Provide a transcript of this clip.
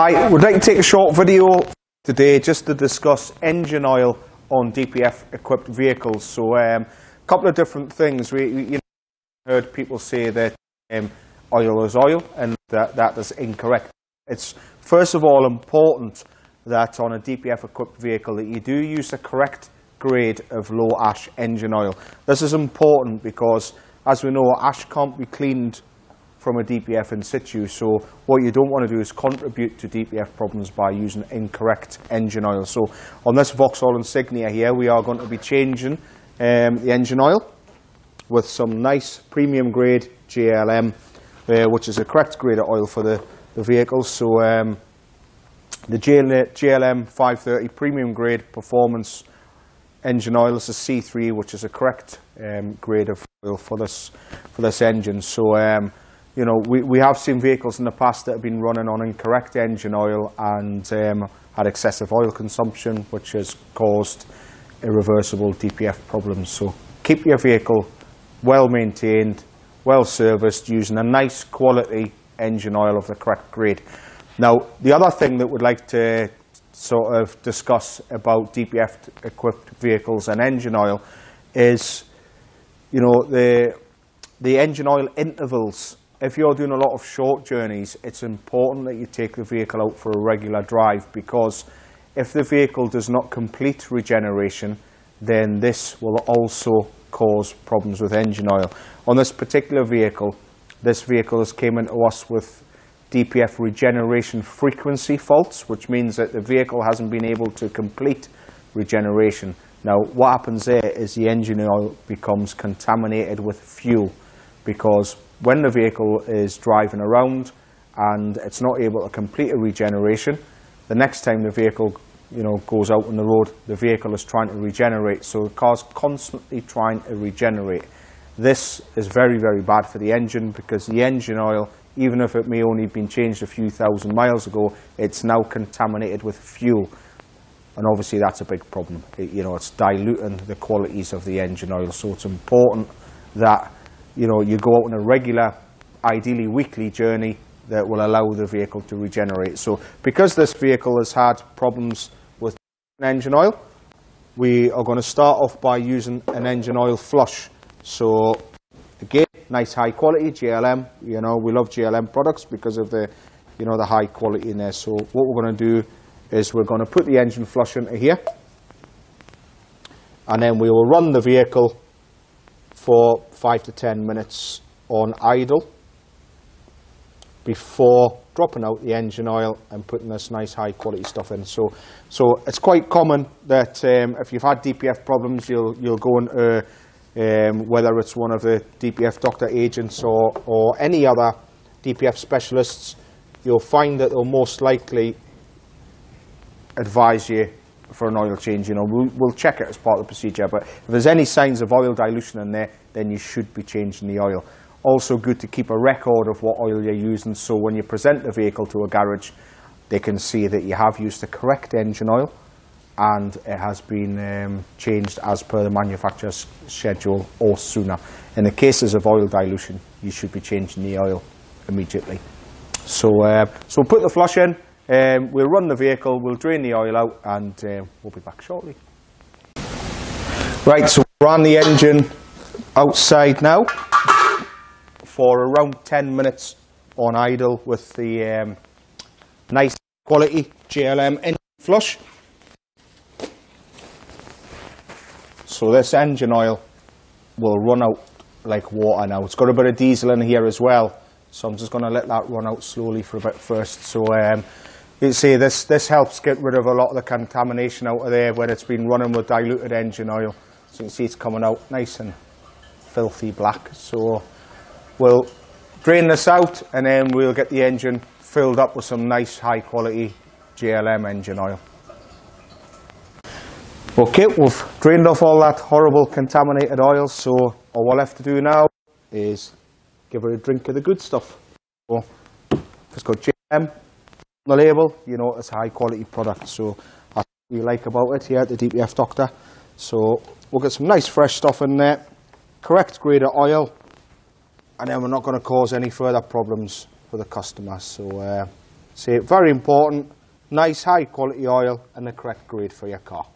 Hi, we'd like to take a short video today just to discuss engine oil on DPF equipped vehicles. So a couple of different things. You know, heard people say that oil is oil and that is incorrect. It's first of all important that on a DPF equipped vehicle that you do use the correct grade of low ash engine oil. This is important because, as we know, ash can't be cleaned from a DPF in situ, so what you don't want to do is contribute to DPF problems by using incorrect engine oil. So on this Vauxhall Insignia here, we are going to be changing the engine oil with some nice premium grade JLM, which is the correct grade of oil for the vehicle. So the JLM 530 premium grade performance engine oil is a C3, which is a correct grade of oil for this engine. So you know, we have seen vehicles in the past that have been running on incorrect engine oil and had excessive oil consumption, which has caused irreversible DPF problems. So keep your vehicle well maintained, well serviced, using a nice quality engine oil of the correct grade. Now, the other thing that we'd like to sort of discuss about DPF equipped vehicles and engine oil is, you know, the engine oil intervals. If you're doing a lot of short journeys, it's important that you take the vehicle out for a regular drive, because if the vehicle does not complete regeneration, then this will also cause problems with engine oil. On this particular vehicle, this vehicle has came into us with DPF regeneration frequency faults, which means that the vehicle hasn't been able to complete regeneration. Now, what happens there is the engine oil becomes contaminated with fuel, because when the vehicle is driving around and it's not able to complete a regeneration, the next time the vehicle, you know, goes out on the road, the vehicle is trying to regenerate. So the car's constantly trying to regenerate. This is very, very bad for the engine, because the engine oil, even if it may only have been changed a few thousand miles ago, it's now contaminated with fuel. And obviously that's a big problem. You know, it's diluting the qualities of the engine oil. So it's important that, you know, you go out on a regular, ideally weekly journey that will allow the vehicle to regenerate. So because this vehicle has had problems with engine oil, we are going to start off by using an engine oil flush. So again, nice high quality JLM. You know, we love JLM products because of the, you know, the high quality in there. So what we're going to do is we're going to put the engine flush into here, and then we will run the vehicle for 5 to 10 minutes on idle before dropping out the engine oil and putting this nice high quality stuff in. So it's quite common that if you've had DPF problems, you'll go and whether it's one of the DPF doctor agents or any other DPF specialists, you'll find that they'll most likely advise you for an oil change. You know, we'll check it as part of the procedure, but if there's any signs of oil dilution in there, then you should be changing the oil. Also good to keep a record of what oil you're using, so when you present the vehicle to a garage, they can see that you have used the correct engine oil and it has been changed as per the manufacturer's schedule or sooner. In the cases of oil dilution, you should be changing the oil immediately. So put the flush in. We'll run the vehicle, we'll drain the oil out, and we'll be back shortly. Right, so we ran the engine outside now for around 10 minutes on idle with the nice quality JLM engine flush. So this engine oil will run out like water now. It's got a bit of diesel in here as well, so I'm just going to let that run out slowly for a bit first. So you see, this helps get rid of a lot of the contamination out of there when it's been running with diluted engine oil. So you can see it's coming out nice and filthy black. So we'll drain this out, and then we'll get the engine filled up with some nice high quality JLM engine oil. Okay, we've drained off all that horrible contaminated oil, so all we'll have to do now is give her a drink of the good stuff. So it's got JLM. The label, you know, it's a high quality product, so that's what we like about it here at the DPF Doctor. So we'll get some nice fresh stuff in there, correct grade of oil, and then we're not going to cause any further problems for the customer. So So very important, nice high quality oil and the correct grade for your car.